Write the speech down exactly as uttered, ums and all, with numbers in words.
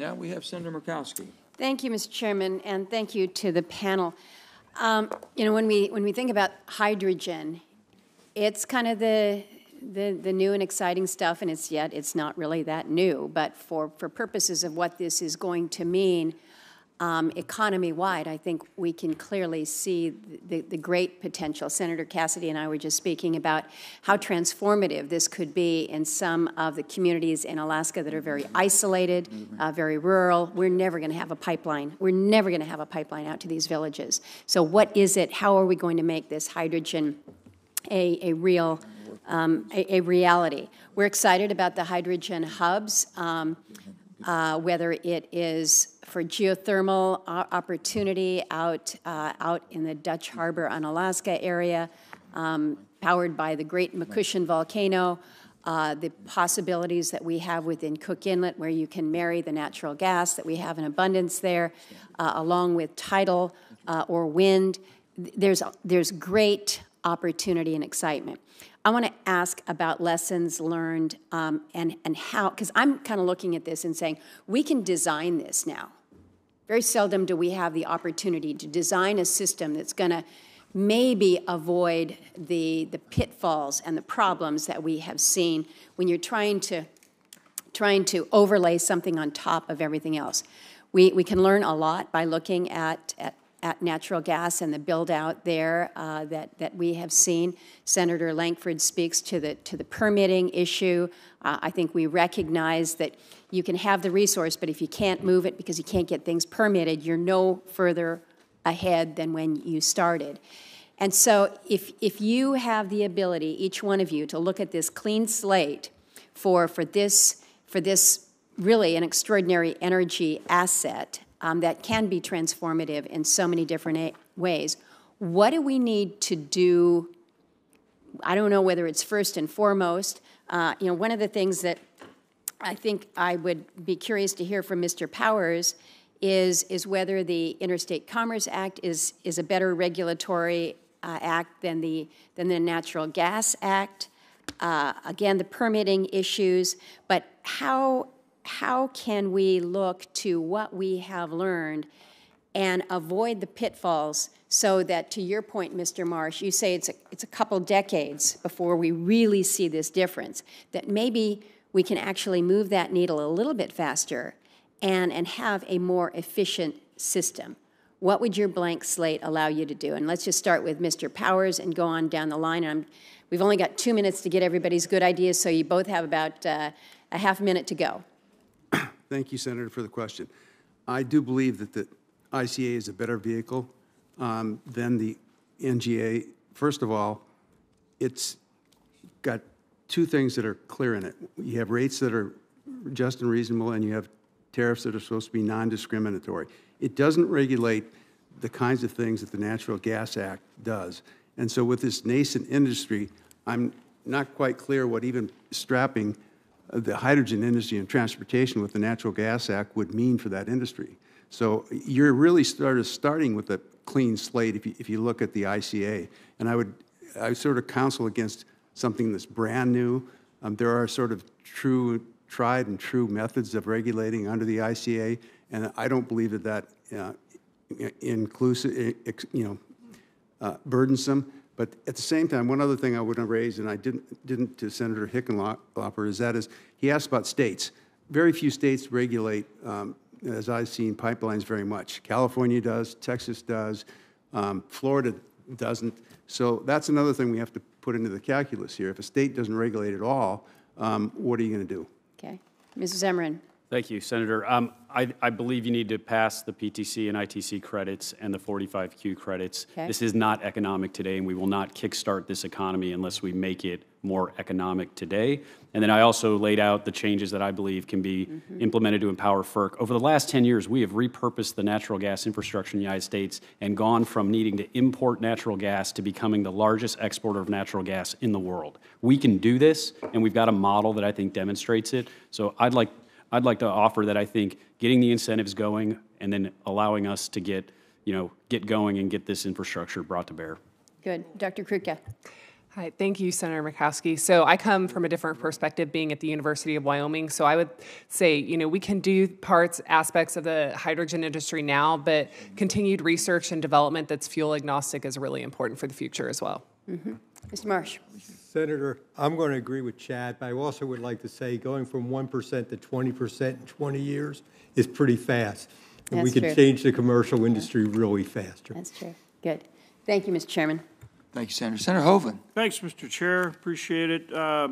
Now we have Senator Murkowski. Thank you, Mister Chairman, and thank you to the panel. Um, you know, when we when we think about hydrogen, it's kind of the the, the new and exciting stuff, and it's yet it's not really that new. But for for purposes of what this is going to mean um, economy-wide, I think we can clearly see the, the great potential. Senator Cassidy and I were just speaking about how transformative this could be in some of the communities in Alaska that are very isolated, uh, very rural. We're never going to have a pipeline. We're never going to have a pipeline out to these villages. So what is it? How are we going to make this hydrogen a, a real Um, a, a reality? We're excited about the hydrogen hubs, um, uh, whether it is for geothermal opportunity out uh, out in the Dutch Harbor, Unalaska area, um, powered by the great Makushin volcano, uh, the possibilities that we have within Cook Inlet, where you can marry the natural gas that we have in abundance there, uh, along with tidal uh, or wind. There's there's great opportunity and excitement. I want to ask about lessons learned um, and, and how, because I'm kind of looking at this and saying, we can design this now. Very seldom do we have the opportunity to design a system that's going to maybe avoid the, the pitfalls and the problems that we have seen when you're trying to, trying to overlay something on top of everything else. We, we can learn a lot by looking at, at at natural gas and the build-out there uh, that, that we have seen. Senator Langford speaks to the, to the permitting issue. Uh, I think we recognize that you can have the resource, but if you can't move it because you can't get things permitted, you're no further ahead than when you started. And so if, if you have the ability, each one of you, to look at this clean slate for, for, this, for this really an extraordinary energy asset, Um, that can be transformative in so many different ways. What do we need to do? I don't know whether it's first and foremost. Uh, you know, one of the things that I think I would be curious to hear from Mister Powers is, is whether the Interstate Commerce Act is, is a better regulatory uh, act than the, than the Natural Gas Act. Uh, again, the permitting issues, but how How can we look to what we have learned and avoid the pitfalls so that, to your point, Mister Marsh, you say it's a, it's a couple decades before we really see this difference, that maybe we can actually move that needle a little bit faster and, and have a more efficient system? What would your blank slate allow you to do? And let's just start with Mister Powers and go on down the line. And I'm, we've only got two minutes to get everybody's good ideas, so you both have about uh, a half minute to go. Thank you, Senator, for the question. I do believe that the I C A is a better vehicle um, than the N G A. First of all, it's got two things that are clear in it. You have rates that are just and reasonable, and you have tariffs that are supposed to be non-discriminatory. It doesn't regulate the kinds of things that the Natural Gas Act does. And so with this nascent industry, I'm not quite clear what even strapping the hydrogen industry and transportation with the Natural Gas Act would mean for that industry. So you're really start, starting with a clean slate if you, if you look at the I C A. And I would, I would sort of counsel against something that's brand new. Um, there are sort of true, tried and true methods of regulating under the I C A, and I don't believe that that uh, inclusive, you know, uh, burdensome. But at the same time, one other thing I would have raised, and I didn't, didn't to Senator Hickenlooper, is that is he asked about states. Very few states regulate, um, as I've seen, pipelines very much. California does, Texas does, um, Florida doesn't. So that's another thing we have to put into the calculus here. If a state doesn't regulate at all, um, what are you going to do? Okay. Missus Emerson. Thank you, Senator. Um, I, I believe you need to pass the P T C and I T C credits and the forty-five Q credits. Okay. This is not economic today, and we will not kickstart this economy unless we make it more economic today. And then I also laid out the changes that I believe can be mm-hmm. implemented to empower FERC. Over the last ten years, we have repurposed the natural gas infrastructure in the United States and gone from needing to import natural gas to becoming the largest exporter of natural gas in the world. We can do this, and we've got a model that I think demonstrates it. So I'd like I'd like to offer that I think getting the incentives going and then allowing us to get, you know, get going and get this infrastructure brought to bear. Good. Doctor Krutka. Hi, thank you, Senator Murkowski. So I come from a different perspective, being at the University of Wyoming. So I would say, you know, we can do parts, aspects of the hydrogen industry now, but continued research and development that's fuel agnostic is really important for the future as well. Mm-hmm. Mister Marsh. Senator, I'm going to agree with Chad, but I also would like to say going from one percent to twenty percent in twenty years is pretty fast. And we can change the commercial industry really faster. That's true. Good. Thank you, Mister Chairman. Thank you, Senator. Senator Hoven. Thanks, Mister Chair. Appreciate it. Uh,